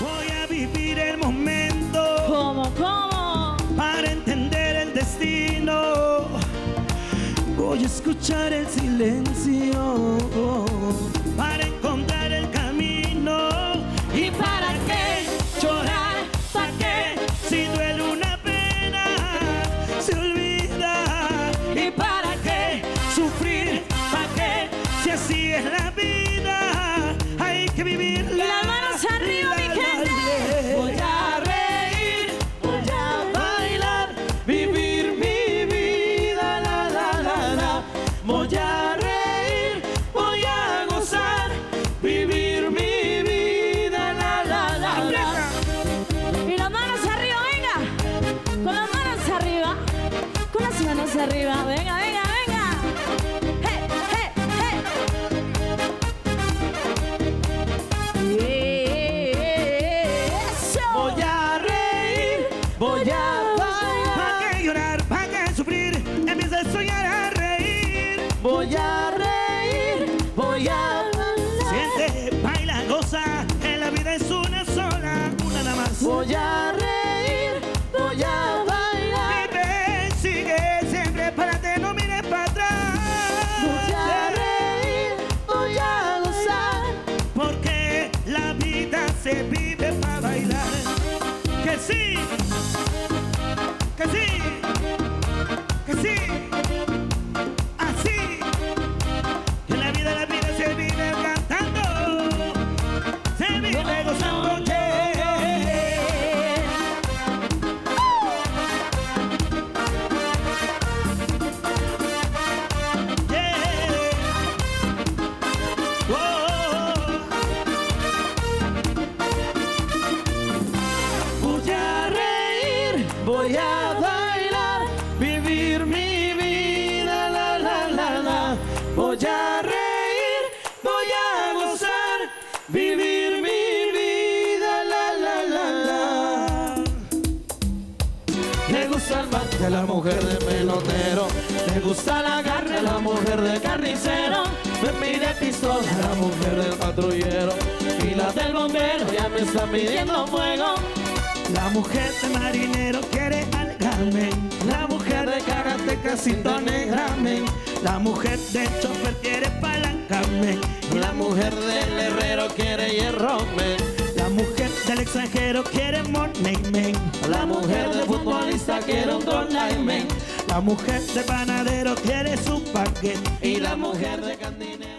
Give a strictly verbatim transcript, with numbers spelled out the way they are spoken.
Voy a vivir el momento. ¿Cómo, cómo? Para entender el destino. Voy a escuchar el silencio para encontrar el camino. ¿Y para qué llorar? ¿Para qué? Si duele una pena, se olvida. ¿Y para qué sufrir? ¿Para qué? Si así es la vida, hay que vivirla. ¡Las manos arriba, mi gente! Voy a reír, voy a bailar, vivir mi vida, la, la, la, la. Voy a reír, voy a gozar, vivir. Arriba, venga, venga, venga. Hey, hey, hey. Yeah. Eso. Voy a reír, voy, voy a, a bailar. ¿Para qué llorar? ¿Para qué sufrir? Empieza a soñar, a reír. Voy a reír, voy a bailar. Siente, baila, goza. En la vida es una sola, una nada más. Voy a reír, voy a bailar. Se vive para bailar. Que sí, que sí, que sí, así. Que la vida, la vida se vive cantando, se vive gozando. Voy a bailar, vivir mi vida, la, la, la, la. Voy a reír, voy a gozar, vivir mi vida, la, la, la, la. Le gusta el mate a la mujer de pelotero, le gusta la carne a la mujer de carnicero, me pide pistola a la mujer del patrullero, y la del bombero ya me está pidiendo fuego. La mujer de marinero quiere al gamen, la mujer de karateca sintone gramen, la mujer de chofer quiere palancarme, la mujer del herrero quiere hierro men, la mujer del extranjero quiere money men, la mujer del futbolista quiere un dollar men, la mujer del panadero quiere su paquete y la mujer de cantinero.